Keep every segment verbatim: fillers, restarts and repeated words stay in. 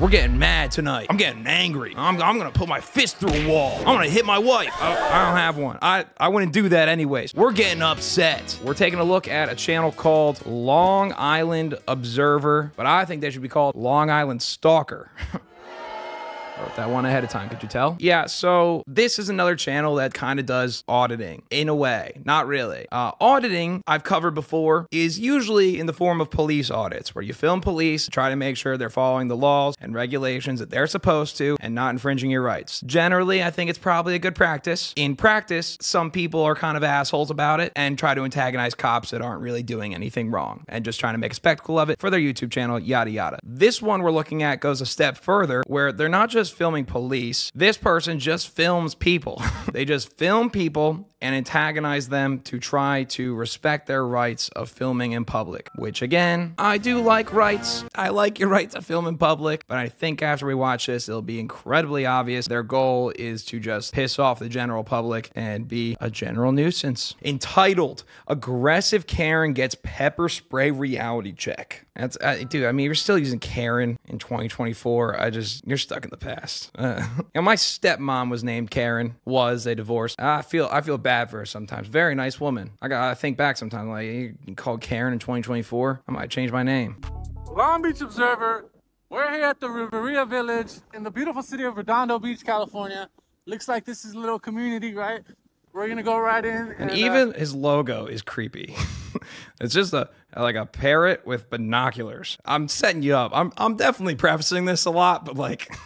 We're getting mad tonight. I'm getting angry. I'm, I'm gonna put my fist through a wall. I'm gonna hit my wife. I, I don't have one. I, I wouldn't do that anyways. We're getting upset. We're taking a look at a channel called Long Island Observer, but I think they should be called Long Island Stalker. That one ahead of time, could you tell? Yeah, so this is another channel that kind of does auditing in a way. Not really. Uh, auditing, I've covered before, is usually in the form of police audits, where you film police, try to make sure they're following the laws and regulations that they're supposed to and not infringing your rights. Generally, I think it's probably a good practice. In practice, some people are kind of assholes about it and try to antagonize cops that aren't really doing anything wrong and just trying to make a spectacle of it for their YouTube channel, yada yada. This one we're looking at goes a step further, where they're not just filming police. This person just films people. They just film people and antagonize them to try to respect their rights of filming in public, which again, I do like rights. I like your right to film in public, but I think after we watch this, it'll be incredibly obvious their goal is to just piss off the general public and be a general nuisance. Entitled, aggressive Karen gets pepper spray reality check. That's, uh, dude, I mean, you're still using Karen in twenty twenty-four. I just, you're stuck in the past. Uh, and my stepmom was named Karen, was a divorce. I feel, I feel bad. Bad for her sometimes. Very nice woman. I gotta think back sometimes. Like, you called Karen in twenty twenty-four. I might change my name. Long Beach Observer. We're here at the Riviera Village in the beautiful city of Redondo Beach, California. Looks like this is a little community, right? We're gonna go right in. And, and even uh, his logo is creepy. It's just a like a parrot with binoculars. I'm setting you up. I'm I'm definitely prefacing this a lot, but like,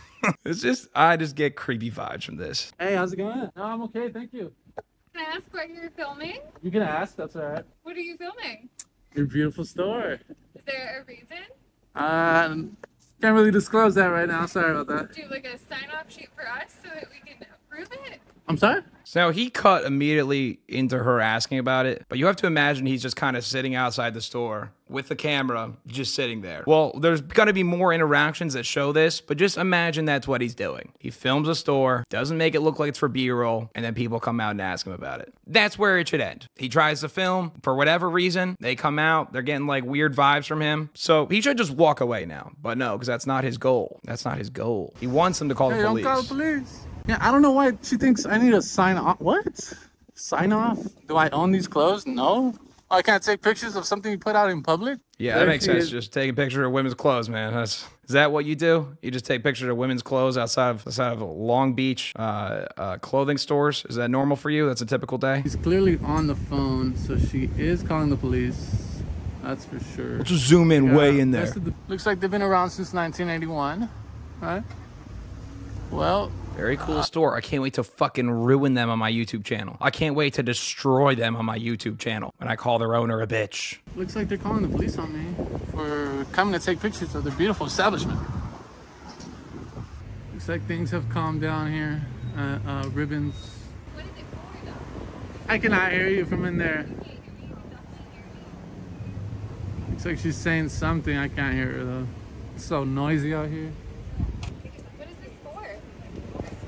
it's just I just get creepy vibes from this. Hey, how's it going? No, I'm okay, thank you. Can I ask what you're filming? You can ask, that's all right. What are you filming? Your beautiful store. Is there a reason? Um, can't really disclose that right now, sorry about that. Do you like a sign-off sheet for us so that we can approve it? I'm sorry? So he cut immediately into her asking about it, but you have to imagine he's just kind of sitting outside the store with the camera, just sitting there. Well, there's gonna be more interactions that show this, but just imagine that's what he's doing. He films a store, doesn't make it look like it's for B-roll, and then people come out and ask him about it. That's where it should end. He tries to film, for whatever reason, they come out, they're getting like weird vibes from him, so he should just walk away now. But no, because that's not his goal. That's not his goal. He wants them to call hey, the police. Don't call the police. Yeah, I don't know why she thinks I need a sign off. What? Sign off? Do I own these clothes? No. Oh, I can't take pictures of something you put out in public? Yeah, there that makes sense. Is. Just taking pictures of women's clothes, man. That's, is that what you do? You just take pictures of women's clothes outside of, outside of Long Beach uh, uh, clothing stores? Is that normal for you? That's a typical day? She's clearly on the phone, so she is calling the police. That's for sure. Let's just zoom in yeah, way in there. The, looks like they've been around since nineteen eighty-one, right? Well... Very cool store. I can't wait to fucking ruin them on my YouTube channel. I can't wait to destroy them on my YouTube channel when I call their owner a bitch. Looks like they're calling the police on me for coming to take pictures of their beautiful establishment. Looks like things have calmed down here. Uh, uh, ribbons. What is it for, though? I cannot hear you from in there. Looks like she's saying something. I can't hear her, though. It's so noisy out here.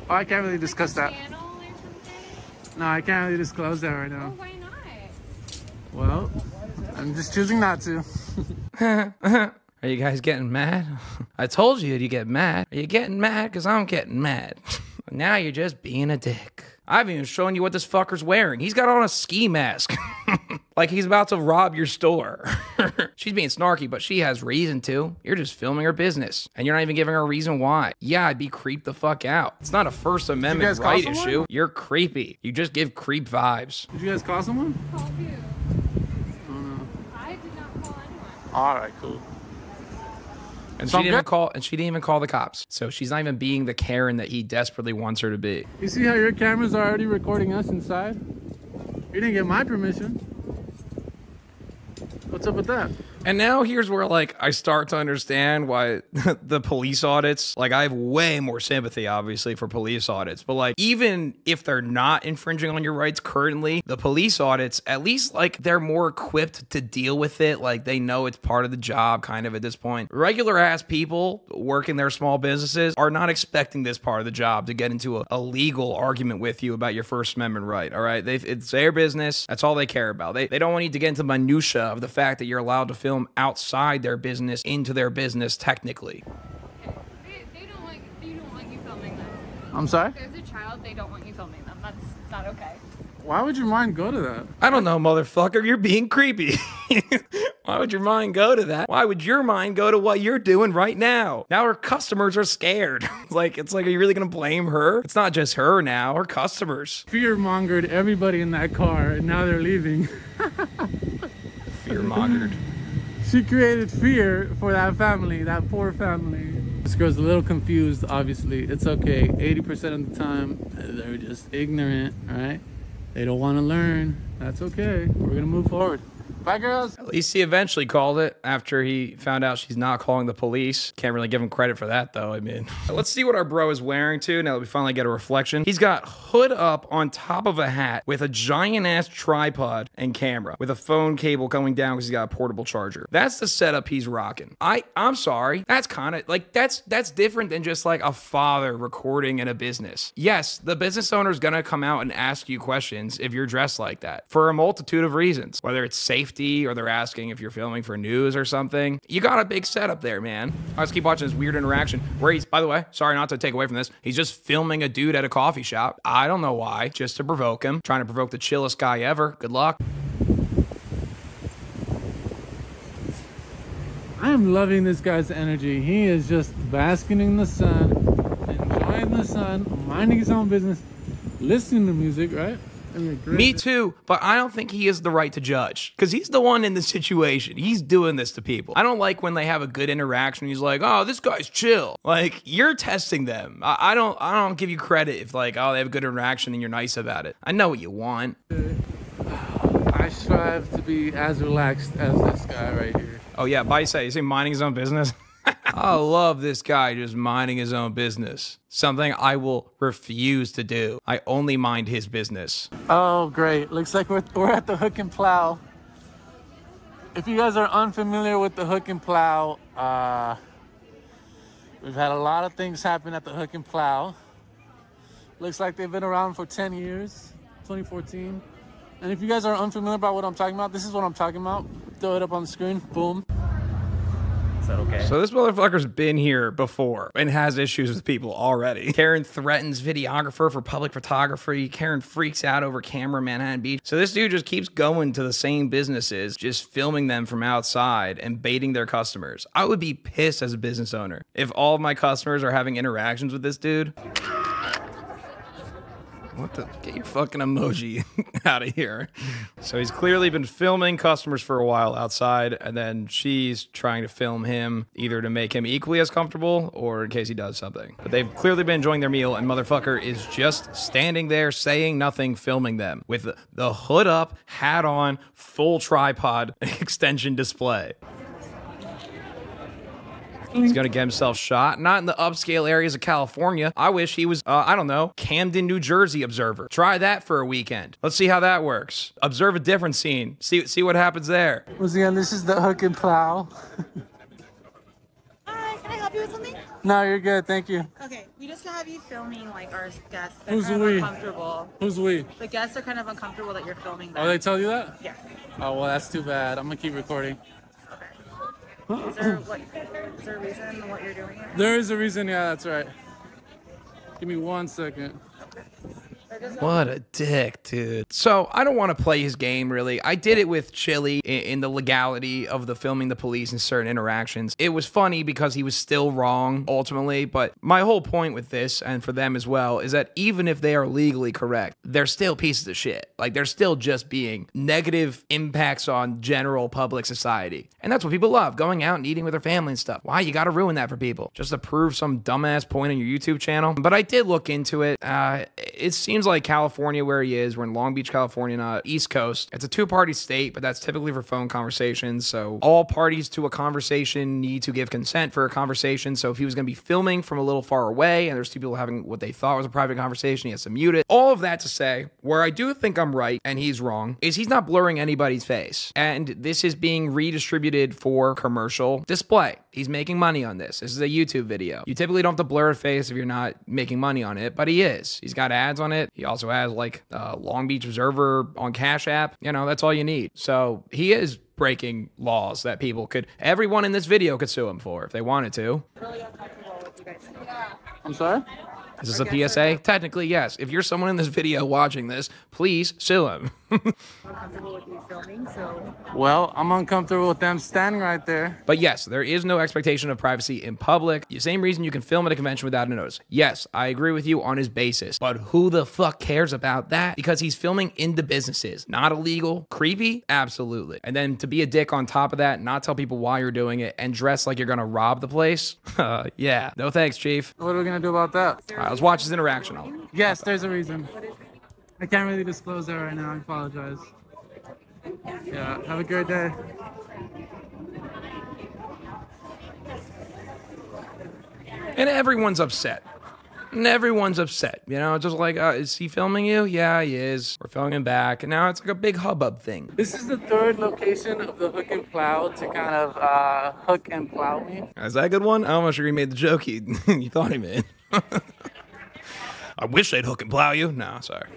Oh, I can't really discuss that. No, I can't really disclose that right now. Oh, why not? Well, I'm just choosing not to. Are you guys getting mad? I told you to get mad. Are you getting mad? Because I'm getting mad. Now you're just being a dick. I haven't even shown you what this fucker's wearing. He's got on a ski mask. Like he's about to rob your store. She's being snarky, but she has reason to. You're just filming her business, and you're not even giving her a reason why. Yeah, I'd be creeped the fuck out. It's not a First Amendment right issue. You're creepy. You just give creep vibes. Did you guys call someone? Called you. Oh, no. I did not call anyone. All right, cool. And she didn't even call. And she didn't even call the cops. So she's not even being the Karen that he desperately wants her to be. You see how your cameras are already recording us inside? You didn't get my permission. What's up with that? And now here's where like I start to understand why the police audits, like I have way more sympathy obviously for police audits, but like even if they're not infringing on your rights currently, the police audits, at least like they're more equipped to deal with it. Like they know it's part of the job kind of at this point. Regular ass people working their small businesses are not expecting this part of the job to get into a, a legal argument with you about your First Amendment right. All right. They, it's their business. That's all they care about. They, they don't need to get into minutia of the fact that you're allowed to film outside their business into their business technically. Okay. you don't want you filming them. I'm sorry? If there's a child, they don't want you filming them. That's not okay. Why would your mind go to that? I don't know, motherfucker. You're being creepy. Why would your mind go to that? Why would your mind go to what you're doing right now? Now her customers are scared. It's like, it's like, are you really gonna blame her? It's not just her now, her customers. Fear-mongered everybody in that car, and now they're leaving. Fear-mongered. She created fear for that family, that poor family. This girl's a little confused, obviously. It's okay, eighty percent of the time, they're just ignorant, right? They don't wanna learn, that's okay. We're gonna move forward. Bye, girls. At least he eventually called it after he found out she's not calling the police. Can't really give him credit for that, though. I mean, let's see what our bro is wearing, too, now that we finally get a reflection. He's got hood up on top of a hat with a giant-ass tripod and camera with a phone cable going down because he's got a portable charger. That's the setup he's rocking. I, I'm sorry. That's kind of, like, that's, that's different than just, like, a father recording in a business. Yes, the business owner's gonna come out and ask you questions if you're dressed like that for a multitude of reasons, whether it's safety, or they're asking if you're filming for news or something. You got a big setup there, man. Right, let's keep watching this weird interaction where he's, by the way, sorry not to take away from this, he's just filming a dude at a coffee shop. I don't know why, just to provoke him. Trying to provoke the chillest guy ever. Good luck. I am loving this guy's energy. He is just basking in the sun, enjoying the sun, minding his own business, listening to music, right? Me too, but I don't think he is the right to judge because he's the one in the situation. He's doing this to people. I don't like when they have a good interaction. He's like, oh, this guy's chill. Like, you're testing them. I, I don't I don't give you credit if, like, oh, they have a good interaction and you're nice about it. I know what you want. I strive to be as relaxed as this guy right here. Oh, yeah, by say, you see minding his own business? I love this guy just minding his own business. Something I will refuse to do. I only mind his business. Oh, great. Looks like we're, we're at the Hook and Plow. If you guys are unfamiliar with the Hook and Plow, uh, we've had a lot of things happen at the Hook and Plow. Looks like they've been around for ten years, twenty fourteen. And if you guys are unfamiliar about what I'm talking about, this is what I'm talking about. Throw it up on the screen. Boom. Okay. So this motherfucker's been here before and has issues with people already. Karen threatens videographer for public photography. Karen freaks out over camera Manhattan Beach. So this dude just keeps going to the same businesses, just filming them from outside and baiting their customers. I would be pissed as a business owner if all of my customers are having interactions with this dude. What the? Get your fucking emoji out of here. So he's clearly been filming customers for a while outside, and then she's trying to film him either to make him equally as comfortable or in case he does something. But they've clearly been enjoying their meal, and motherfucker is just standing there saying nothing, filming them with the, the hood up, hat on, full tripod extension display. He's gonna get himself shot. Not in the upscale areas of California. I wish he was, uh, I don't know, Camden, New Jersey Observer. Try that for a weekend. Let's see how that works. Observe a different scene. See see what happens there. Once again, this is the Hook and Plow. Hi, can I help you with something? No, you're good. Thank you. Okay, we just have you filming like our guests. They're Who's kind of we? uncomfortable. Who's we? The guests are kind of uncomfortable that you're filming them. Oh, they tell you that? Yeah. Oh, well, that's too bad. I'm gonna keep recording. Is there, like, is there a reason what you're doing? Right? There is a reason, yeah, that's right. Give me one second. What a dick, dude. So I don't want to play his game, really. I did it with Chili in, in the legality of the filming the police in certain interactions. It was funny because he was still wrong, ultimately. But my whole point with this, and for them as well, is that even if they are legally correct, they're still pieces of shit. Like, they're still just being negative impacts on general public society. And that's what people love, going out and eating with their family and stuff. Why you got to ruin that for people? Just to prove some dumbass point on your YouTube channel? But I did look into it. Uh, it seems like California where he is. We're in Long Beach, California, not East Coast. It's a two-party state, but that's typically for phone conversations. So all parties to a conversation need to give consent for a conversation. So if he was going to be filming from a little far away and there's two people having what they thought was a private conversation, he has to mute it. All of that to say, where I do think I'm right and he's wrong is he's not blurring anybody's face. And this is being redistributed for commercial display. He's making money on this. This is a YouTube video. You typically don't have to blur a face if you're not making money on it, but he is. He's got ads on it. He also has like uh, Long Beach Observer on Cash App. You know, that's all you need. So he is breaking laws that people could, everyone in this video could sue him for if they wanted to. Really uncomfortable with you guys. I'm sorry? Is this okay, a P S A? Sorry. Technically, yes. If you're someone in this video watching this, please sue him. Uncomfortable with you filming, so. Well, I'm uncomfortable with them standing right there. But yes, there is no expectation of privacy in public. The same reason you can film at a convention without a notice. Yes, I agree with you on his basis. But who the fuck cares about that? Because he's filming into businesses. Not illegal. Creepy? Absolutely. And then to be a dick on top of that, not tell people why you're doing it, and dress like you're gonna rob the place? Yeah. No thanks, Chief. What are we gonna do about that? All right, let's watch his interaction. I'll yes, there's a reason. I can't really disclose that right now. I apologize. Yeah, have a good day. And everyone's upset. And everyone's upset. You know, just like, uh, is he filming you? Yeah, he is. We're filming him back. And now it's like a big hubbub thing. This is the third location of the Hook and Plow to kind of uh, hook and plow me. Is that a good one? I almost sure he made the joke he, he thought he made. I wish they'd hook and plow you. No, sorry.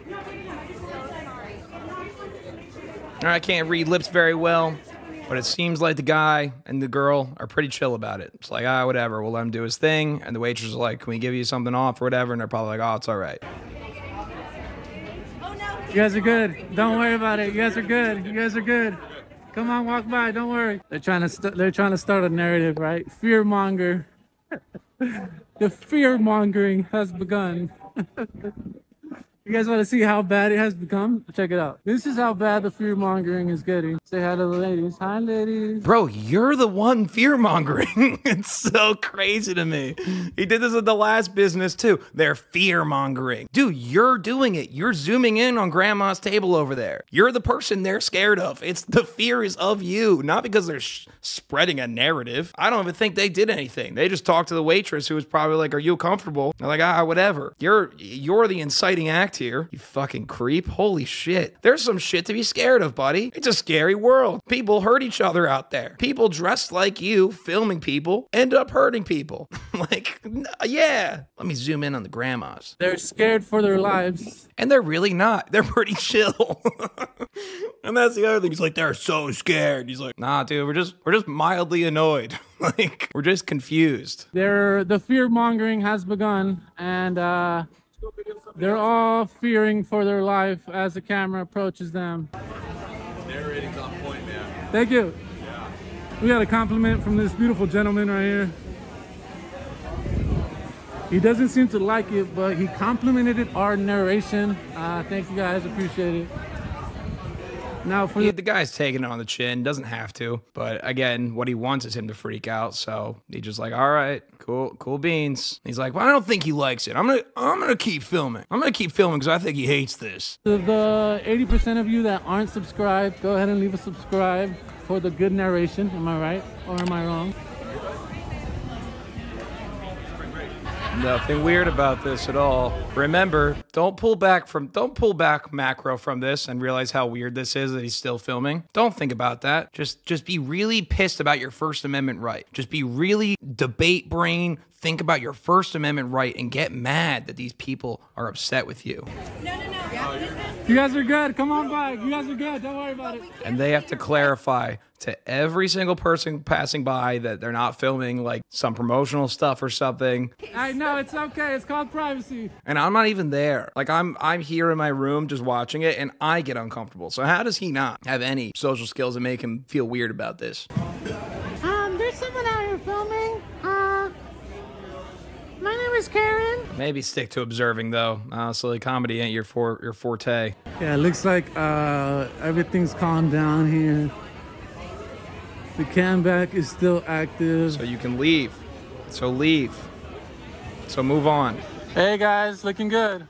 I can't read lips very well, but it seems like the guy and the girl are pretty chill about it. It's like, ah, whatever, we'll let him do his thing. And the waitress is like, can we give you something off or whatever? And they're probably like, oh, it's all right. You guys are good. Don't worry about it. You guys are good. You guys are good. Come on, walk by. Don't worry. They're trying to, st they're trying to start a narrative, right? Fear monger. The fear mongering has begun. You guys want to see how bad it has become? Check it out. This is how bad the fear mongering is getting. Say hi to the ladies. Hi, ladies. Bro, you're the one fear mongering. It's so crazy to me. He did this at the last business too. They're fear mongering. Dude, you're doing it. You're zooming in on grandma's table over there. You're the person they're scared of. It's the fear is of you, not because they're sh spreading a narrative. I don't even think they did anything. They just talked to the waitress who was probably like, are you comfortable? They're like, ah, whatever. You're, you're the inciting act here. You fucking creep. Holy shit. There's some shit to be scared of, buddy. It's a scary world. People hurt each other out there. People dressed like you, filming people, end up hurting people. Like, yeah. Let me zoom in on the grandmas. They're scared for their lives. And they're really not. They're pretty chill. And that's the other thing. He's like, they're so scared. He's like, nah, dude, we're just, we're just mildly annoyed. Like, we're just confused. They're, the fear mongering has begun. And, uh, they're all fearing for their life as the camera approaches them. Narrating's on point, man. Thank you. Yeah. We got a compliment from this beautiful gentleman right here. He doesn't seem to like it, but he complimented it, our narration. Uh, thank you guys, appreciate it. Now for yeah, the guy's taking it on the chin, doesn't have to, but again, what he wants is him to freak out. So he's just like, all right, cool, cool beans. He's like, well, I don't think he likes it. I'm gonna, I'm gonna keep filming. I'm gonna keep filming because I think he hates this. To the eighty percent of you that aren't subscribed, go ahead and leave a subscribe for the good narration. Am I right or am I wrong? Nothing weird about this at all. Remember, don't pull back from, don't pull back macro from this and realize how weird this is that he's still filming. Don't think about that. Just, just be really pissed about your First Amendment right. Just be really debate brain. Think about your First Amendment right and get mad that these people are upset with you. No, no, no. You guys are good. Come on by. You guys are good. Don't worry about it. And they have to clarify to every single person passing by that they're not filming like some promotional stuff or something. I know, it's okay, it's called privacy. And I'm not even there. Like I'm I'm here in my room just watching it and I get uncomfortable. So how does he not have any social skills that make him feel weird about this? Um, there's someone out here filming. Uh, my name is Karen. Maybe stick to observing though. Honestly, comedy ain't your for your forte. Yeah, it looks like uh, everything's calmed down here. The cam back is still active. So you can leave. So leave. So move on. Hey guys, looking good.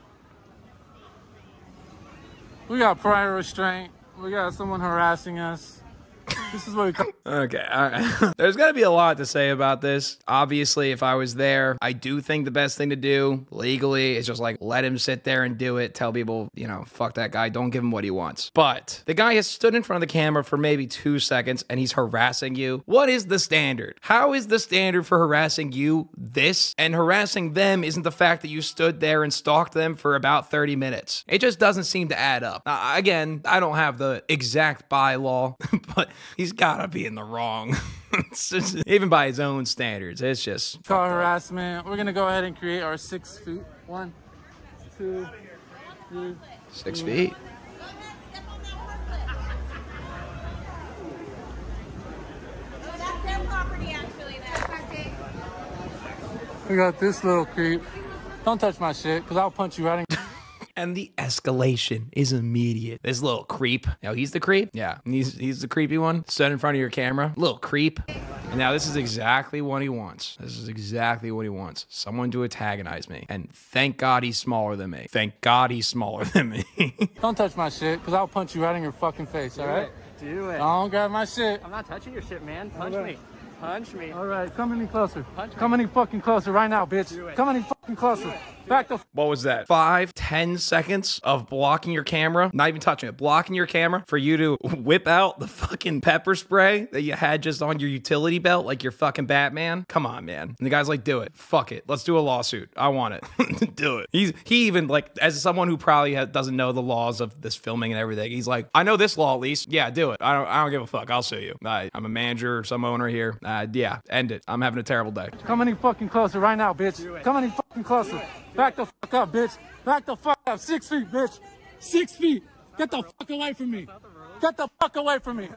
We got prior restraint. We got someone harassing us. This is what we call. Okay, all right. There's got to be a lot to say about this. Obviously, if I was there, I do think the best thing to do legally is just like let him sit there and do it. Tell people, you know, fuck that guy. Don't give him what he wants. But the guy has stood in front of the camera for maybe two seconds and he's harassing you. What is the standard? How is the standard for harassing you this? And harassing them isn't the fact that you stood there and stalked them for about thirty minutes. It just doesn't seem to add up. Now, again, I don't have the exact bylaw, but he's gotta be in the wrong. Just, even by his own standards, it's just call harassment. We're gonna go ahead and create our six feet. One, two, three. Six feet. We got this little creep. Don't touch my shit, because I'll punch you right in. And the escalation is immediate. This little creep. Now he's the creep? Yeah. He's, he's the creepy one. Stood in front of your camera. Little creep. And now this is exactly what he wants. This is exactly what he wants. Someone to antagonize me. And thank God he's smaller than me. Thank God he's smaller than me. Don't touch my shit, because I'll punch you right in your fucking face, all right? Do it. Don't grab my shit. I'm not touching your shit, man. Punch me. Punch me. All right, come any closer. Punch come me. any fucking closer right now, bitch. Come any fucking closer. Do it. Do Back the. What was that? Five, ten seconds of blocking your camera, not even touching it, blocking your camera for you to whip out the fucking pepper spray that you had just on your utility belt, like you're fucking Batman. Come on, man. And the guy's like, do it. Fuck it. Let's do a lawsuit. I want it. Do it. He's he even like, as someone who probably has, doesn't know the laws of this filming and everything, he's like, I know this law at least. Yeah, do it. I don't. I don't give a fuck. I'll sue you. I, I'm a manager or some owner here. Uh, yeah, end it. I'm having a terrible day. Come any fucking closer right now, bitch. Come any fucking closer. Back the fuck up, bitch. Back the fuck up. Six feet, bitch. Six feet. Get the fuck away from me. Get the fuck away from me.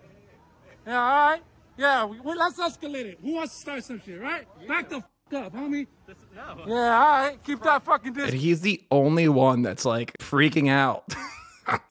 Yeah, all right? Yeah, we, we, let's escalate it. Who wants to start some shit, right? Back the fuck up, homie. This, no. Yeah, all right. Keep that fucking distance. And he's the only one that's, like, freaking out.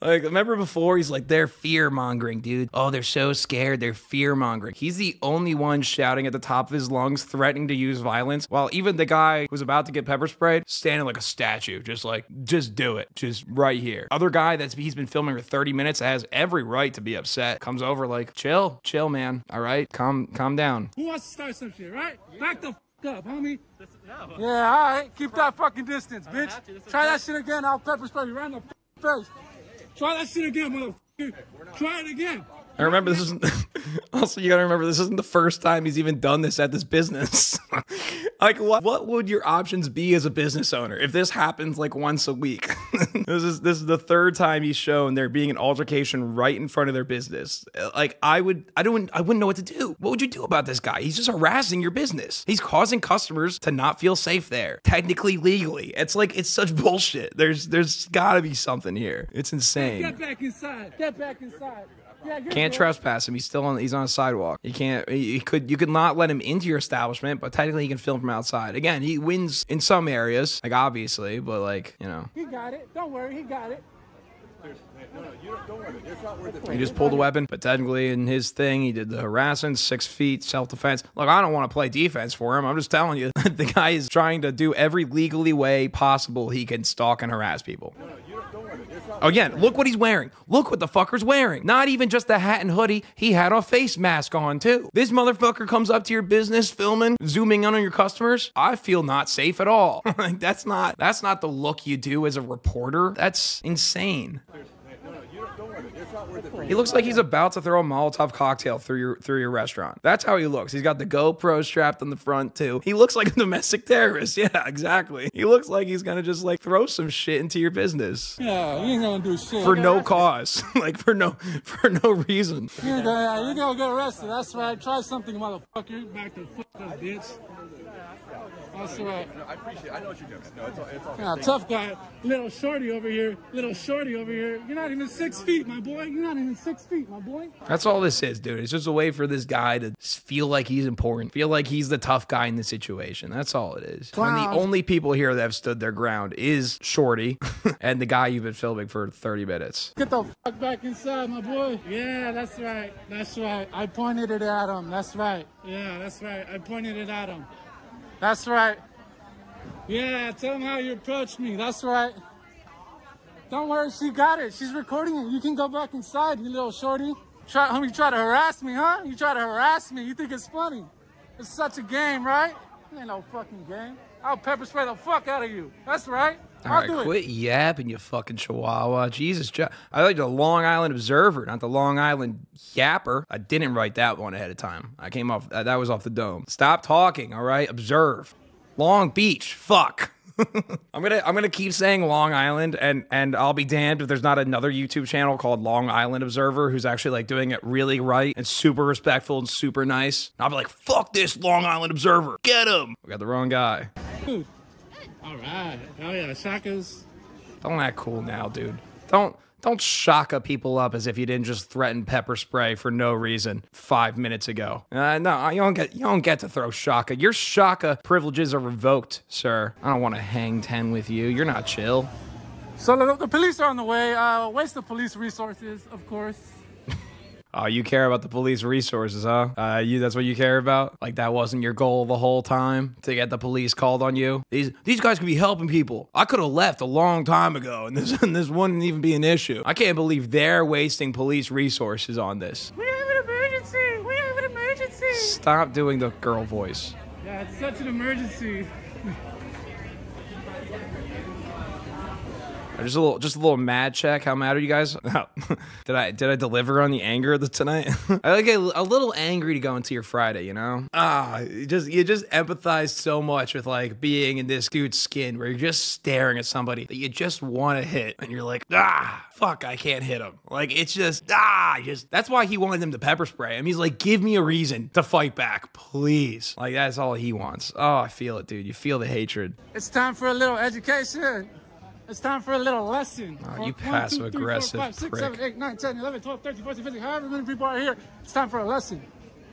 Like, remember before, he's like, they're fear-mongering, dude. Oh, they're so scared. They're fear-mongering. He's the only one shouting at the top of his lungs, threatening to use violence, while even the guy who's about to get pepper sprayed, standing like a statue, just like, just do it. Just right here. Other guy that's he's been filming for thirty minutes has every right to be upset. Comes over like, chill. Chill, man. All right? Calm calm down. Who wants to start some shit, right? Back the fuck up, homie. This, no. Yeah, all right. Keep that fucking distance, bitch. Try that shit again. I'll pepper spray you right in the fucking face. Try that shit again, motherfucker. Try it again. I remember this isn't. Also, you gotta remember this isn't the first time he's even done this at this business. Like, what? What would your options be as a business owner if this happens like once a week? This is this is the third time he's shown there being an altercation right in front of their business. Like, I would, I don't, I wouldn't know what to do. What would you do about this guy? He's just harassing your business. He's causing customers to not feel safe there, technically, legally. It's like it's such bullshit. There's, there's gotta be something here. It's insane. Get back inside. Get back inside. Yeah, can't trespass him. He's still on. He's on a sidewalk. You can't. You could. You could not let him into your establishment, but technically, you can film from outside. Again, he wins in some areas, like obviously, but like you know. He got it. Don't worry. He got it. No, no, you don't, don't worry. It's not worth it. He just pulled a weapon, but technically in his thing, he did the harassment, six feet, self-defense. Look, I don't want to play defense for him. I'm just telling you, the guy is trying to do every legally way possible he can stalk and harass people. No, no, you don't, don't worry. It's not Again, look what he's wearing. Look what the fucker's wearing. Not even just the hat and hoodie. He had a face mask on, too. This motherfucker comes up to your business, filming, zooming in on your customers. I feel not safe at all. Like, that's not, that's not the look you do as a reporter. That's insane. He looks like he's about to throw a Molotov cocktail through your through your restaurant. That's how he looks. He's got the GoPro strapped on the front too. He looks like a domestic terrorist. Yeah, exactly. He looks like he's gonna just like throw some shit into your business. Yeah, you ain't gonna do shit for no cause, like for no for no reason. You're gonna, you're gonna get arrested. That's right. Try something, motherfucker. Back the fuck up, bitch. That's right. I appreciate it. I know what you're doing. No, it's all, it's all yeah, tough guy. Little shorty over here. Little shorty over here. You're not even six feet, my boy. You're not even six feet, my boy. That's all this is, dude. It's just a way for this guy to feel like he's important. Feel like he's the tough guy in the situation. That's all it is. Wow. And the only people here that have stood their ground is Shorty and the guy you've been filming for thirty minutes. Get the fuck back inside, my boy. Yeah, that's right. That's right. I pointed it at him. That's right. Yeah, that's right. I pointed it at him. That's right. Yeah, tell them how you approached me. That's right. Don't worry, she got it. She's recording it. You can go back inside, you little shorty. Try, homie, try to harass me, huh? You try to harass me. You think it's funny. It's such a game, right? It ain't no fucking game. I'll pepper spray the fuck out of you. That's right. All right, quit yapping, you fucking chihuahua. Jesus, I like the Long Island Observer, not the Long Island Yapper. I didn't write that one ahead of time. I came off, that was off the dome. Stop talking, all right? Observe. Long Beach, fuck. I'm gonna I'm gonna keep saying Long Island, and and I'll be damned if there's not another YouTube channel called Long Island Observer who's actually like doing it really right and super respectful and super nice. And I'll be like, fuck this Long Island Observer, get him. We got the wrong guy. Dude. All right, oh yeah, shockers. Don't act cool now, dude. Don't don't shaka people up as if you didn't just threaten pepper spray for no reason five minutes ago. Uh, no, you don't get you don't get to throw shaka. Your shaka privileges are revoked, sir. I don't want to hang ten with you. You're not chill. So the police are on the way. Uh, waste of police resources, of course. Oh, you care about the police resources, huh? Uh, you, that's what you care about? Like that wasn't your goal the whole time, to get the police called on you? These these guys could be helping people. I could have left a long time ago, and this, and this wouldn't even be an issue. I can't believe they're wasting police resources on this. We have an emergency! We have an emergency! Stop doing the girl voice. Yeah, it's such an emergency. Just a little, just a little mad check. How mad are you guys? Oh. did I, did I deliver on the anger of the tonight? I like a, a little angry to go into your Friday, you know? Ah, you just, you just empathize so much with like being in this dude's skin where you're just staring at somebody that you just want to hit, and you're like, ah, fuck, I can't hit him. Like it's just, ah, just that's why he wanted them to pepper spray him. He's like, give me a reason to fight back, please. Like that's all he wants. Oh, I feel it, dude. You feel the hatred. It's time for a little education. It's time for a little lesson. Oh, you passive aggressive prick. six, seven, eight, nine, ten, eleven, twelve, thirteen, fourteen, fifteen, however many people are here, it's time for a lesson.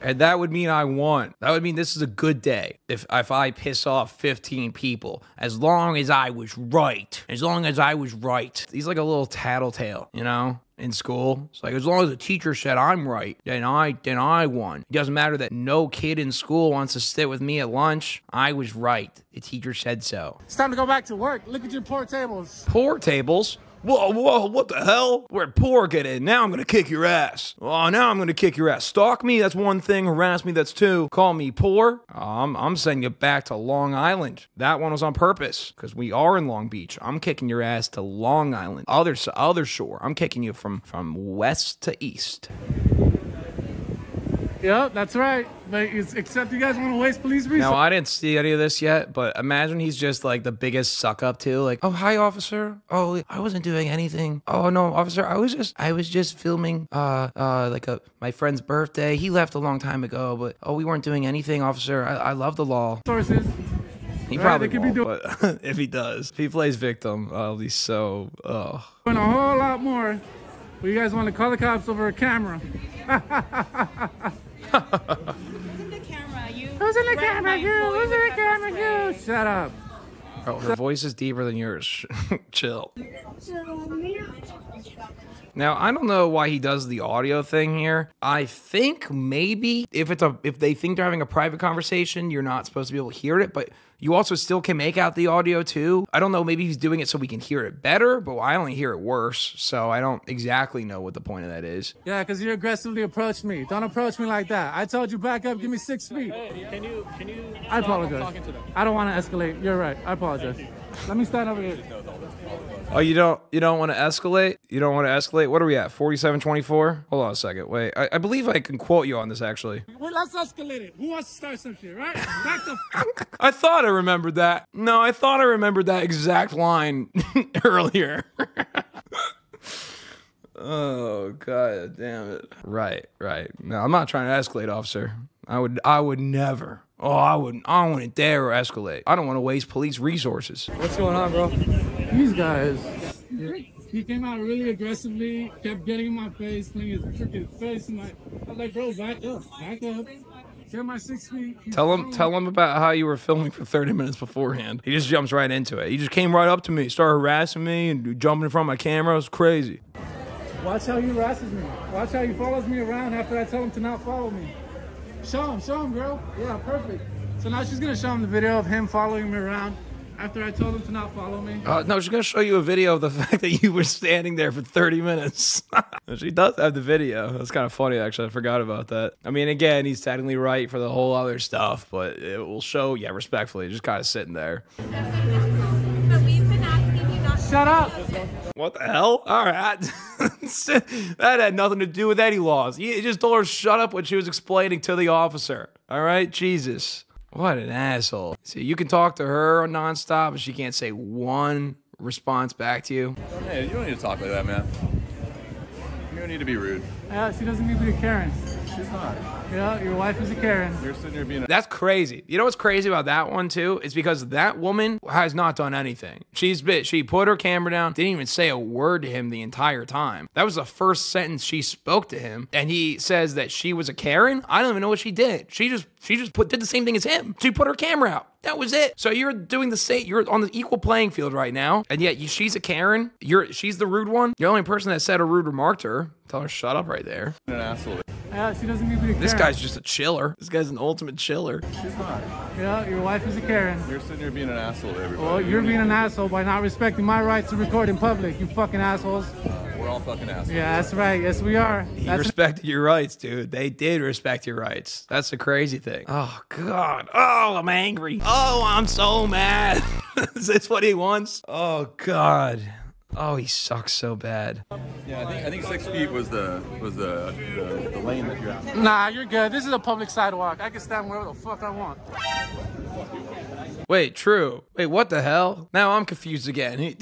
And that would mean I won. That would mean this is a good day if, if I piss off fifteen people, as long as I was right. As long as I was right. He's like a little tattletale, you know? In school, it's like, as long as the teacher said I'm right, then I then I won. It doesn't matter that no kid in school wants to sit with me at lunch. I was right. The teacher said so. It's time to go back to work. Look at your poor tables. Poor tables? Whoa, whoa, what the hell? Where'd poor get in? Now I'm gonna kick your ass. Oh, now I'm gonna kick your ass. Stalk me, that's one thing. Harass me, that's two. Call me poor? Um, I'm sending you back to Long Island. That one was on purpose, because we are in Long Beach. I'm kicking your ass to Long Island. Other, other shore. I'm kicking you from, from west to east. Yep, that's right. Like, it's, except you guys want to waste police resources. Now, I didn't see any of this yet, but imagine he's just like the biggest suck up too. Like, oh, hi, officer. Oh, I wasn't doing anything. Oh, no, officer. I was just, I was just filming, uh, uh, like a, my friend's birthday. He left a long time ago, but oh, we weren't doing anything, officer. I, I love the law. Sources. He probably right, won't, be doing but if he does, if he plays victim, I'll be so, oh. Doing a whole lot more. Well, you guys want to call the cops over a camera. Who's in the camera? You. Who's in the camera? You. Who's in the camera? You. Shut up. Oh, her voice is deeper than yours. Chill. Now, I don't know why he does the audio thing here. I think maybe if it's a if they think they're having a private conversation, you're not supposed to be able to hear it, but you also still can make out the audio too. I don't know, maybe he's doing it so we can hear it better, but I only hear it worse, so I don't exactly know what the point of that is. Yeah, because you aggressively approached me. Don't approach me like that. I told you back up, give me six feet. Hey, can you, can you I apologize. I don't want to escalate. You're right. I apologize. Let me stand over here. Oh, you don't you don't want to escalate? You don't want to escalate? What are we at? forty-seven twenty-four? Hold on a second. Wait, I, I believe I can quote you on this, actually. Well, let's escalate it. Who wants to start some shit, right? Back the I thought I remembered that. No, I thought I remembered that exact line earlier. Oh, God damn it. Right, right. No, I'm not trying to escalate, officer. I would, I would never. Oh, I wouldn't. I wouldn't dare escalate. I don't want to waste police resources. What's going on, bro? These guys. He came out really aggressively, kept getting in my face, putting his freaking face in my. I was like, bro, back up, back up. Get my six feet. Tell him, tell him about how you were filming for thirty minutes beforehand. He just jumps right into it. He just came right up to me, started harassing me, and jumping in front of my camera. It was crazy. Watch how he harasses me. Watch how he follows me around after I tell him to not follow me. Show him, show him, girl. Yeah, perfect. So now she's gonna show him the video of him following me around after I told him to not follow me. Uh, no, she's gonna show you a video of the fact that you were standing there for thirty minutes. She does have the video. That's kind of funny, actually. I forgot about that. I mean, again, he's technically right for the whole other stuff, but it will show, yeah, respectfully, just kind of sitting there. Shut up. What the hell? All right. That had nothing to do with any laws. He just told her shut up when she was explaining to the officer. All right? Jesus. What an asshole. See, you can talk to her nonstop, but she can't say one response back to you. Hey, you don't need to talk like that, man. You don't need to be rude. Uh, she doesn't need to be a Karen. She's not. You know, your wife is a Karen. You're sitting here being a... That's crazy. You know what's crazy about that one, too? It's because that woman has not done anything. She's bit. She put her camera down, didn't even say a word to him the entire time. That was the first sentence she spoke to him, and he says that she was a Karen? I don't even know what she did. She just she just put, did the same thing as him. She put her camera out. That was it. So you're doing the same, you're on the equal playing field right now, and yet you, she's a Karen. You're she's the rude one. The only person that said a rude remark to her. Tell her shut up right there. An asshole. Uh, she doesn't need to be a Karen. This guy's just a chiller. This guy's an ultimate chiller. She's not. You know, your wife is a Karen. You're sitting here being an asshole to everybody. Well, you're being an asshole by not respecting my rights to record in public, you fucking assholes. We're all fucking assholes. Yeah, that's right. Yes, we are. You respected your rights, dude. They did respect your rights. That's the crazy thing. Oh, God. Oh, I'm angry. Oh, I'm so mad. Is this what he wants? Oh, God. Oh, he sucks so bad. Yeah, I think, I think six feet was the was the, the, the lane that you're out. Nah, you're good. This is a public sidewalk. I can stand wherever the fuck I want. Wait, true. Wait, what the hell? Now I'm confused again.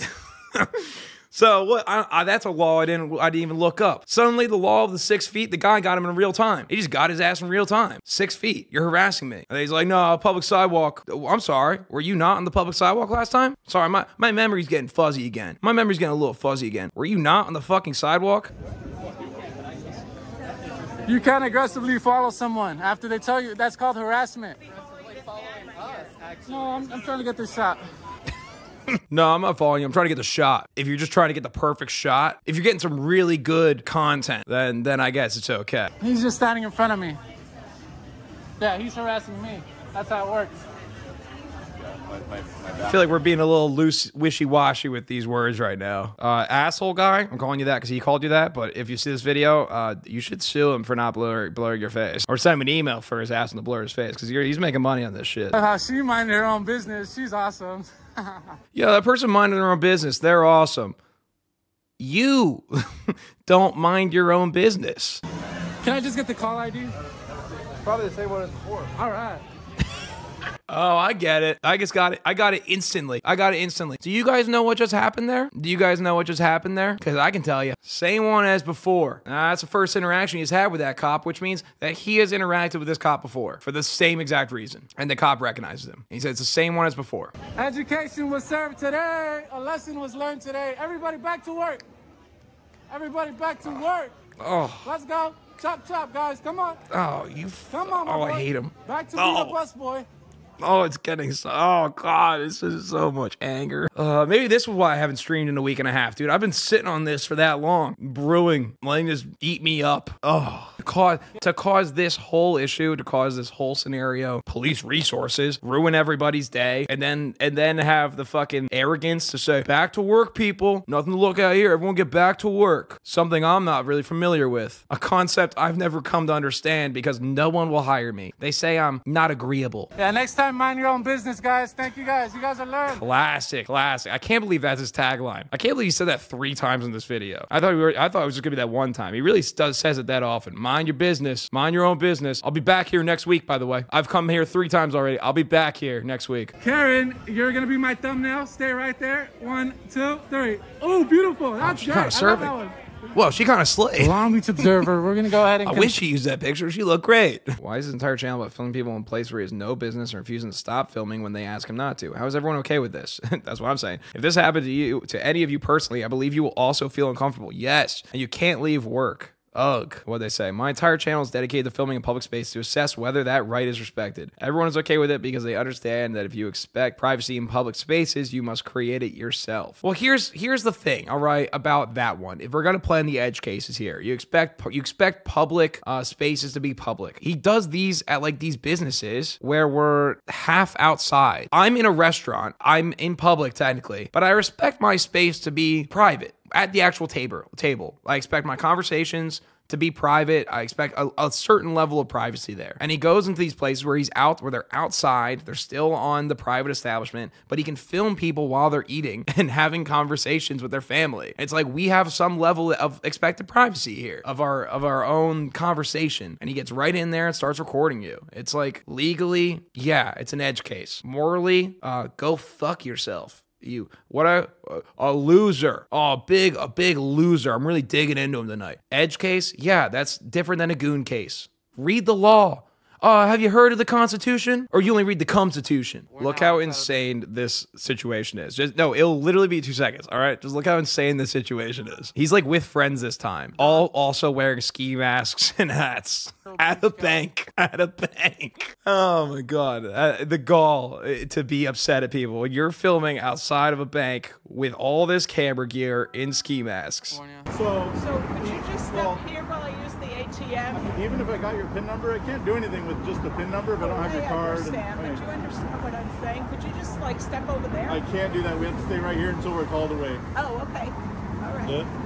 So what? I, I, that's a law I didn't I didn't even look up. Suddenly, the law of the six feet. The guy got him in real time. He just got his ass in real time. Six feet. You're harassing me. And he's like, no, public sidewalk. I'm sorry. Were you not on the public sidewalk last time? Sorry, my my memory's getting fuzzy again. My memory's getting a little fuzzy again. Were you not on the fucking sidewalk? You can't aggressively follow someone after they tell you. That's called harassment. No, I'm, I'm trying to get this shot. No, I'm not following you. I'm trying to get the shot. If you're just trying to get the perfect shot, if you're getting some really good content, then then I guess it's okay. He's just standing in front of me. Yeah, he's harassing me. That's how it works. I feel like we're being a little loose, wishy-washy with these words right now. Uh, asshole guy, I'm calling you that because he called you that, but if you see this video, uh, you should sue him for not blur, blurring your face. Or send him an email for his ass to blur his face because he's making money on this shit. Uh, she minded her own business. She's awesome. Yeah, that person minding their own business. They're awesome. You don't mind your own business. Can I just get the call I D? Probably the same one as before. All right. Oh, I get it. I just got it. I got it instantly. I got it instantly. Do you guys know what just happened there? Do you guys know what just happened there? Because I can tell you. Same one as before. Uh, that's the first interaction he's had with that cop, which means that he has interacted with this cop before for the same exact reason. And the cop recognizes him. He said it's the same one as before. Education was served today. A lesson was learned today. Everybody back to work. Everybody back to work. Oh. Let's go. Chop, chop, guys. Come on. Oh, you. Come on, my Oh, boy. I hate him. Back to oh. being a bus boy. Oh, it's getting so, oh God, this is so much anger. Uh, maybe this is why I haven't streamed in a week and a half, dude. I've been sitting on this for that long, brewing, letting this eat me up. Oh, to cause, to cause this whole issue, to cause this whole scenario, police resources, ruin everybody's day, and then, and then have the fucking arrogance to say, back to work, people. Nothing to look at here. Everyone get back to work. Something I'm not really familiar with. A concept I've never come to understand because no one will hire me. They say I'm not agreeable. Yeah, next time. Mind your own business, guys. Thank you, guys. You guys are learning. Classic, classic. I can't believe that's his tagline. I can't believe he said that three times in this video. I thought we were, I thought it was just gonna be that one time. He really does says it that often. Mind your business. Mind your own business. I'll be back here next week. By the way, I've come here three times already. I'll be back here next week. Karen, you're gonna be my thumbnail. Stay right there. One, two, three. Oh, beautiful. That's oh, kind of serving. I love that one. Well, she kind of slayed. Long Beach Observer. We're going to go ahead and... I wish she used that picture. She looked great. Why is his entire channel about filming people in a place where he has no business and refusing to stop filming when they ask him not to? How is everyone okay with this? That's what I'm saying. If this happened to you, to any of you personally, I believe you will also feel uncomfortable. Yes. And you can't leave work. Ugh. What'd they say? My entire channel is dedicated to filming in public space to assess whether that right is respected. Everyone is okay with it because they understand that if you expect privacy in public spaces, you must create it yourself. Well, here's here's the thing, all right, about that one. If we're gonna play in the edge cases here, you expect you expect public uh, spaces to be public. He does these at like these businesses where we're half outside. I'm in a restaurant. I'm in public technically, but I respect my space to be private. At the actual table, table, I expect my conversations to be private. I expect a, a certain level of privacy there. And he goes into these places where he's out, where they're outside, they're still on the private establishment, but he can film people while they're eating and having conversations with their family. It's like, we have some level of expected privacy here, of our of our own conversation. And he gets right in there and starts recording you. It's like, legally, yeah, it's an edge case. Morally, uh, go fuck yourself. You, what a, a loser. Oh, big, a big loser. I'm really digging into him tonight. Edge case? Yeah, that's different than a goon case. Read the law. Uh, have you heard of the Constitution? Or you only read the Constitution. We're look how insane this situation is. Just, no, it'll literally be two seconds, all right? Just look how insane this situation is. He's like with friends this time, all also wearing ski masks and hats. At a bank, at a bank. Oh my God, uh, the gall to be upset at people. When you're filming outside of a bank with all this camera gear in ski masks. So, so could you just stop here while I use the A T M? Even if I got your PIN number, I can't do anything with just a PIN number, but oh, I don't have I your card. Understand, and, but you understand what I'm saying? Could you just like step over there? I can't do that. We have to stay right here until we're called away. Oh, okay. All right. Yeah.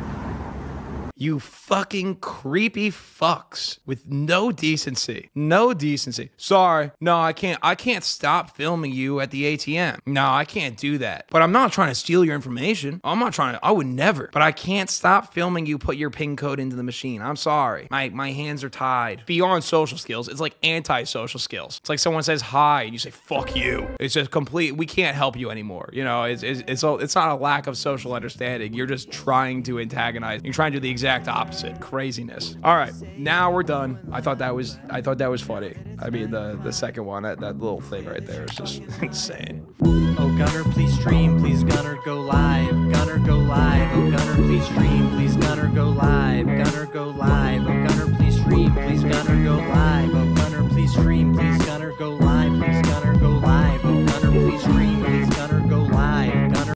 You fucking creepy fucks with no decency. No decency. Sorry. No, I can't. I can't stop filming you at the A T M. No, I can't do that. But I'm not trying to steal your information. I'm not trying to. I would never. But I can't stop filming you put your PIN code into the machine. I'm sorry. My, my hands are tied. Beyond social skills, it's like anti-social skills. It's like someone says hi and you say, fuck you. It's just complete. We can't help you anymore. You know, it's, it's, it's, it's not a lack of social understanding. You're just trying to antagonize. You're trying to do the exact opposite craziness. All right, now we're done. I thought that was I thought that was funny. I mean, the the second one, that, that little thing right there is just insane. Oh Gunner, please stream, please Gunner, go live. Gunner, go live. Oh Gunner, please stream, please Gunner, go live. Gunner, go live. Oh Gunner, please stream, please Gunner, go live. Oh Gunner, please stream, please.